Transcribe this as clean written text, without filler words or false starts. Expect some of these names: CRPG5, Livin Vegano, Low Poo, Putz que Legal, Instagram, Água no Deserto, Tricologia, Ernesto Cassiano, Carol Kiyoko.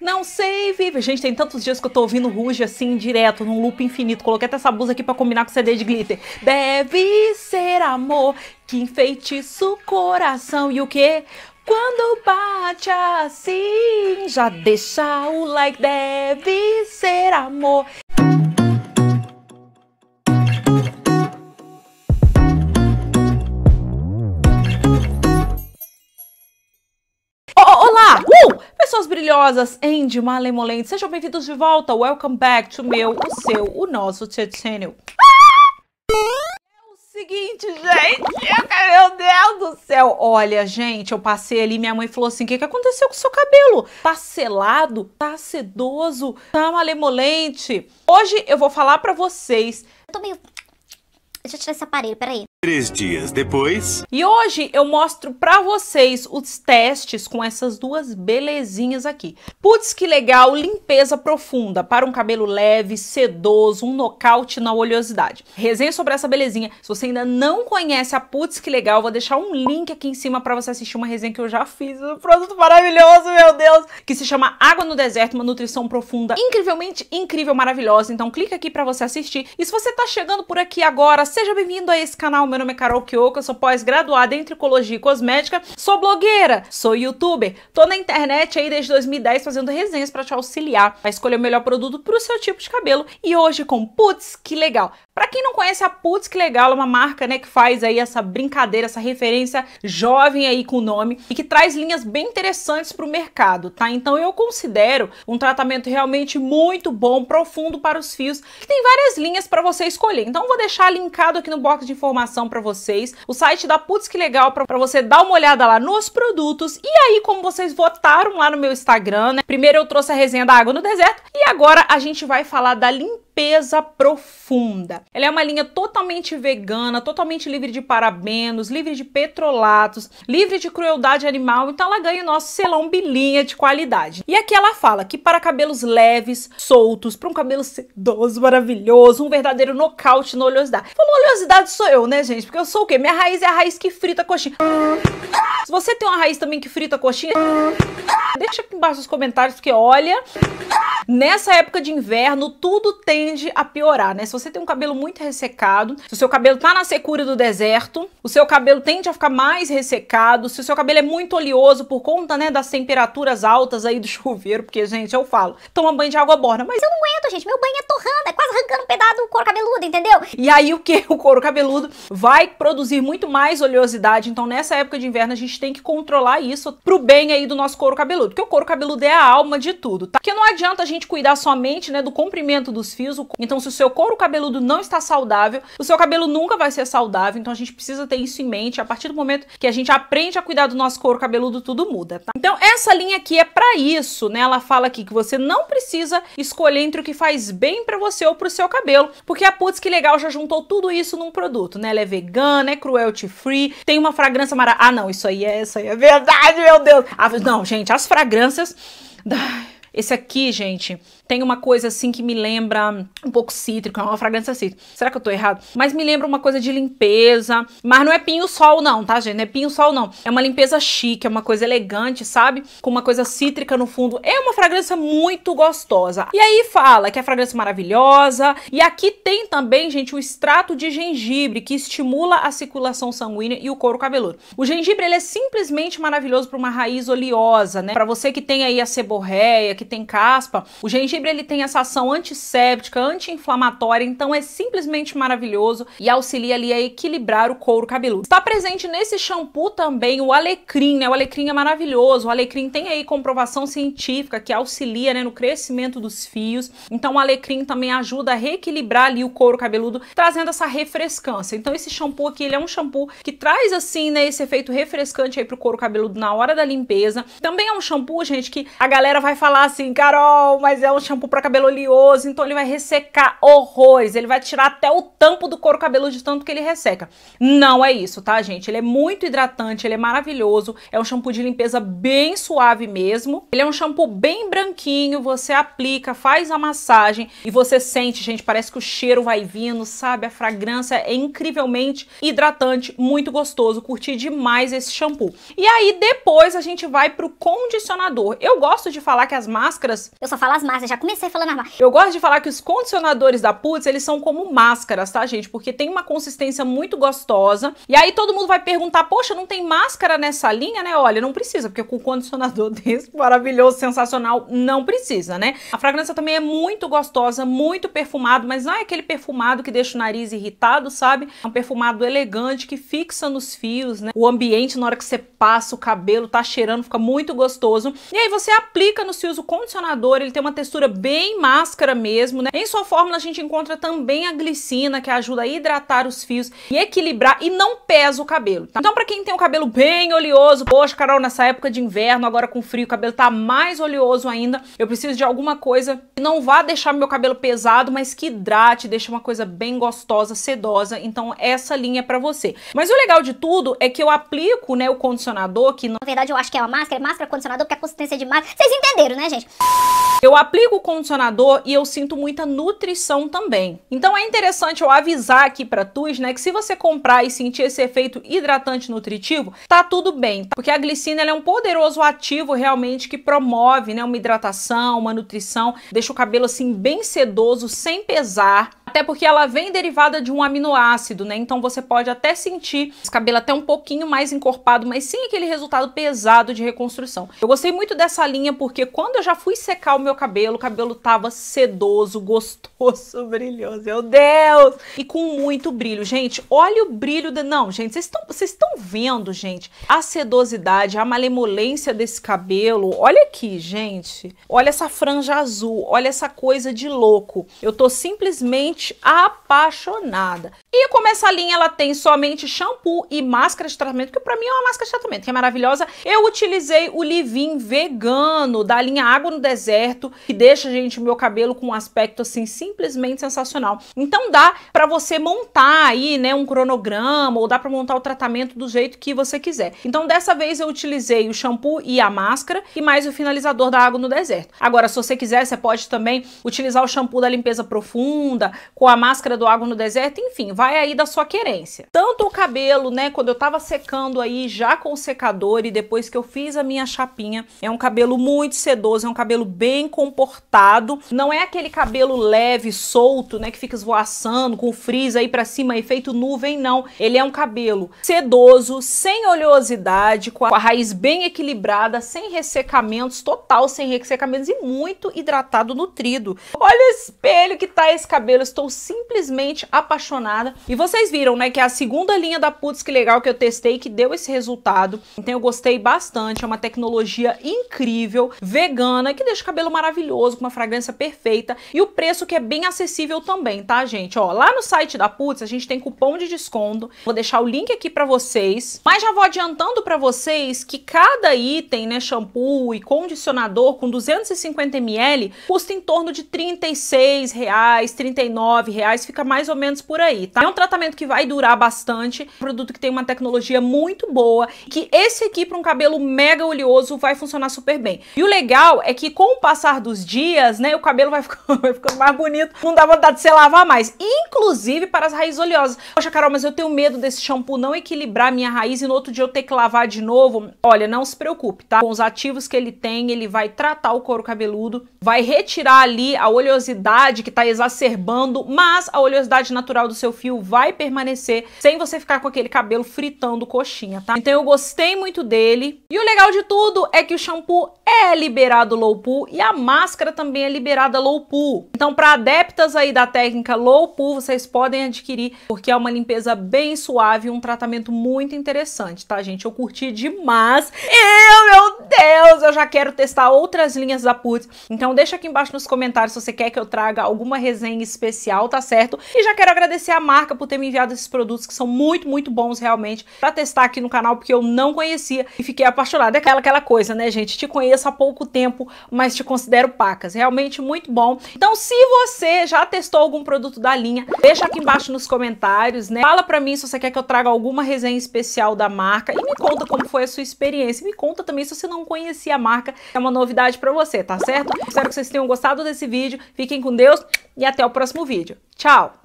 Não sei, Vivi. Gente, tem tantos dias que eu tô ouvindo Ruge assim, direto, num loop infinito. Coloquei até essa blusa aqui pra combinar com CD de glitter. Deve ser amor que enfeitiça o coração. E o quê? Quando bate assim, já deixa o like. Deve ser amor. Pessoas brilhosas, Andy, Malemolente, sejam bem-vindos de volta, welcome back to meu, o seu, o nosso channel. É o seguinte, gente, meu Deus do céu, olha, gente, eu passei ali, minha mãe falou assim, o que aconteceu com o seu cabelo? Tá selado? Tá sedoso? Tá malemolente? Hoje eu vou falar pra vocês, eu tô meio... Deixa eu tirar esse aparelho, peraí. 3 dias depois... E hoje eu mostro pra vocês os testes com essas duas belezinhas aqui. Putz que legal, limpeza profunda para um cabelo leve, sedoso, um nocaute na oleosidade. Resenha sobre essa belezinha. Se você ainda não conhece a Putz que legal, eu vou deixar um link aqui em cima pra você assistir uma resenha que eu já fiz. Um produto maravilhoso, meu Deus! Que se chama Água no Deserto, uma nutrição profunda incrivelmente incrível, maravilhosa. Então clica aqui pra você assistir. E se você tá chegando por aqui agora, seja bem-vindo a esse canal. Meu nome é Carol Kiyoko, eu sou pós-graduada em Tricologia e Cosmética, sou blogueira, sou youtuber, tô na internet aí desde 2010 fazendo resenhas pra te auxiliar a escolher o melhor produto pro seu tipo de cabelo e hoje com Putz que legal. Pra quem não conhece, a Putz que legal é uma marca, né, que faz aí essa brincadeira, essa referência jovem aí com o nome e que traz linhas bem interessantes pro mercado, tá? Então eu considero um tratamento realmente muito bom, profundo para os fios, que tem várias linhas pra você escolher. Então eu vou deixar linkado aqui no box de informação pra vocês, o site da Putz que legal pra você dar uma olhada lá nos produtos e aí como vocês votaram lá no meu Instagram, né? Primeiro eu trouxe a resenha da Água no Deserto e agora a gente vai falar da limpeza profunda. Ela é uma linha totalmente vegana, totalmente livre de parabenos, livre de petrolatos, livre de crueldade animal, então ela ganha o nosso selão bilinha de qualidade. E aqui ela fala que para cabelos leves, soltos, para um cabelo sedoso, maravilhoso, um verdadeiro nocaute na oleosidade. Falou oleosidade sou eu, né, gente? Porque eu sou o quê? Minha raiz é a raiz que frita a coxinha. Se você tem uma raiz também que frita a coxinha, deixa aqui embaixo nos comentários, porque olha... Nessa época de inverno, tudo tende a piorar, né? Se você tem um cabelo muito ressecado, se o seu cabelo tá na secura do deserto, o seu cabelo tende a ficar mais ressecado, se o seu cabelo é muito oleoso por conta, né, das temperaturas altas aí do chuveiro, porque, gente, eu falo, toma banho de água morna, mas eu não aguento, gente, meu banho é torrando, é quase arrancando um pedaço do couro cabeludo, entendeu? E aí o que? O couro cabeludo vai produzir muito mais oleosidade, então nessa época de inverno a gente tem que controlar isso pro bem aí do nosso couro cabeludo, porque o couro cabeludo é a alma de tudo, tá? Porque não adianta a gente cuidar somente, né, do comprimento dos fios. Então se o seu couro cabeludo não está saudável, o seu cabelo nunca vai ser saudável. Então a gente precisa ter isso em mente. A partir do momento que a gente aprende a cuidar do nosso couro cabeludo, tudo muda, tá? Então essa linha aqui é pra isso, né? Ela fala aqui que você não precisa escolher entre o que faz bem pra você ou pro seu cabelo, porque a Putz que legal já juntou tudo isso num produto, né? Ela é vegana, é cruelty free, tem uma fragrância maravilhosa. Ah não, isso aí é verdade, meu Deus. Ah, não, gente, as fragrâncias... Esse aqui, gente, tem uma coisa assim que me lembra um pouco cítrico, é uma fragrância cítrica. Será que eu tô errado? Mas me lembra uma coisa de limpeza, mas não é pinho-sol não, tá, gente? Não é pinho-sol não. É uma limpeza chique, é uma coisa elegante, sabe? Com uma coisa cítrica no fundo. É uma fragrância muito gostosa. E aí fala que é a fragrância maravilhosa. E aqui tem também, gente, o extrato de gengibre, que estimula a circulação sanguínea e o couro cabeludo. O gengibre, ele é simplesmente maravilhoso pra uma raiz oleosa, né? Pra você que tem aí a seborreia, que tem caspa, o gengibre ele tem essa ação antisséptica, anti-inflamatória, então é simplesmente maravilhoso e auxilia ali a equilibrar o couro cabeludo. Está presente nesse shampoo também o alecrim, né? O alecrim é maravilhoso, o alecrim tem aí comprovação científica que auxilia, né, no crescimento dos fios, então o alecrim também ajuda a reequilibrar ali o couro cabeludo, trazendo essa refrescância. Então esse shampoo aqui, ele é um shampoo que traz assim, né, esse efeito refrescante aí pro couro cabeludo na hora da limpeza. Também é um shampoo, gente, que a galera vai falar assim, Carol, mas é um shampoo pra cabelo oleoso, então ele vai ressecar horrores, ele vai tirar até o tampo do couro cabeludo de tanto que ele resseca. Não é isso, tá, gente? Ele é muito hidratante, ele é maravilhoso, é um shampoo de limpeza bem suave mesmo, ele é um shampoo bem branquinho, você aplica, faz a massagem e você sente, gente, parece que o cheiro vai vindo, sabe? A fragrância é incrivelmente hidratante, muito gostoso, curti demais esse shampoo. E aí depois a gente vai pro condicionador. Eu gosto de falar que as marcas máscaras. Eu só falo as máscaras, já comecei falando as máscaras. Eu gosto de falar que os condicionadores da Putz, eles são como máscaras, tá, gente? Porque tem uma consistência muito gostosa. E aí todo mundo vai perguntar, poxa, não tem máscara nessa linha, né? Olha, não precisa, porque com o condicionador desse maravilhoso, sensacional, não precisa, né? A fragrância também é muito gostosa, muito perfumado, mas não é aquele perfumado que deixa o nariz irritado, sabe? É um perfumado elegante que fixa nos fios, né? O ambiente, na hora que você passa o cabelo, tá cheirando, fica muito gostoso. E aí você aplica nos fios o condicionador, ele tem uma textura bem máscara mesmo, né? Em sua fórmula a gente encontra também a glicina, que ajuda a hidratar os fios e equilibrar, e não pesa o cabelo, tá? Então pra quem tem um cabelo bem oleoso, poxa, Carol, nessa época de inverno, agora com frio, o cabelo tá mais oleoso ainda, eu preciso de alguma coisa que não vá deixar meu cabelo pesado, mas que hidrate, deixa uma coisa bem gostosa, sedosa, então essa linha é pra você. Mas o legal de tudo é que eu aplico, né, o condicionador, que não... na verdade eu acho que é uma máscara, condicionador, porque a consistência é de máscara, vocês entenderam, né, gente? Eu aplico o condicionador e eu sinto muita nutrição também. Então é interessante eu avisar aqui pra Tuz, né, que se você comprar e sentir esse efeito hidratante nutritivo, tá tudo bem, tá? Porque a glicina, ela é um poderoso ativo realmente que promove, né, uma hidratação, uma nutrição, deixa o cabelo assim bem sedoso, sem pesar. Até porque ela vem derivada de um aminoácido, né? Então você pode até sentir esse cabelo até um pouquinho mais encorpado, mas sem aquele resultado pesado de reconstrução. Eu gostei muito dessa linha porque quando eu já fui secar o cabelo tava sedoso, gostoso, brilhoso, meu Deus! E com muito brilho, gente. Olha o brilho... Não, gente, vocês estão vendo, gente, a sedosidade, a malemolência desse cabelo. Olha aqui, gente. Olha essa franja azul, olha essa coisa de louco. Eu tô simplesmente apaixonada. E como essa linha ela tem somente shampoo e máscara de tratamento, que pra mim é uma máscara de tratamento, que é maravilhosa, eu utilizei o Livin Vegano da linha Água no Deserto, que deixa, gente, o meu cabelo com um aspecto assim simplesmente sensacional. Então dá pra você montar aí, né, um cronograma, ou dá pra montar o tratamento do jeito que você quiser. Então dessa vez eu utilizei o shampoo e a máscara e mais o finalizador da Água no Deserto. Agora, se você quiser, você pode também utilizar o shampoo da limpeza profunda, com a máscara do Água no Deserto, enfim, vai aí da sua querência. Tanto o cabelo, né, quando eu tava secando aí já com o secador e depois que eu fiz a minha chapinha, é um cabelo muito sedoso, é um cabelo bem comportado, não é aquele cabelo leve, solto, né, que fica esvoaçando com o frizz aí pra cima, efeito nuvem, não. Ele é um cabelo sedoso, sem oleosidade, com a raiz bem equilibrada, sem ressecamentos, total sem ressecamentos e muito hidratado, nutrido. Olha o espelho que tá esse cabelo, estou simplesmente apaixonada. E vocês viram, né, que é a segunda linha da Putz que Legal que eu testei que deu esse resultado. Então eu gostei bastante, é uma tecnologia incrível, vegana, que deixa o cabelo maravilhoso, com uma fragrância perfeita e o preço que é bem acessível também, tá, gente? Ó, lá no site da Putz a gente tem cupom de desconto, vou deixar o link aqui pra vocês, mas já vou adiantando pra vocês que cada item, né, shampoo e condicionador com 250 ml custa em torno de R$36, R$39, fica mais ou menos por aí, tá? É um tratamento que vai durar bastante, um produto que tem uma tecnologia muito boa, que esse aqui para um cabelo mega oleoso vai funcionar super bem. E o legal é que com o passar dos dias, né, o cabelo vai ficando mais bonito, não dá vontade de se lavar mais, inclusive para as raízes oleosas. Poxa, Carol, mas eu tenho medo desse shampoo não equilibrar minha raiz e no outro dia eu ter que lavar de novo. Olha, não se preocupe, tá? Com os ativos que ele tem, ele vai tratar o couro cabeludo, vai retirar ali a oleosidade que tá exacerbando, mas a oleosidade natural do seu fio vai permanecer, sem você ficar com aquele cabelo fritando coxinha, tá? Então eu gostei muito dele. E o legal de tudo é que o shampoo é liberado Low Poo e a máscara também é liberada Low Poo. Então para adeptas aí da técnica Low Poo, vocês podem adquirir, porque é uma limpeza bem suave e um tratamento muito interessante, tá, gente? Eu curti demais. Meu Deus, eu já quero testar outras linhas da Putz. Então deixa aqui embaixo nos comentários se você quer que eu traga alguma resenha especial, tá certo? E já quero agradecer a marca por ter me enviado esses produtos que são muito, muito bons realmente pra testar aqui no canal, porque eu não conhecia e fiquei apaixonada. É aquela coisa, né, gente? Te conheço há pouco tempo, mas te considero pacas. Realmente muito bom. Então, se você já testou algum produto da linha, deixa aqui embaixo nos comentários, né? Fala pra mim se você quer que eu traga alguma resenha especial da marca e me conta como foi a sua experiência. E me conta também se você não conhecia a marca, é uma novidade pra você, tá certo? Espero que vocês tenham gostado desse vídeo. Fiquem com Deus e até o próximo vídeo. Tchau!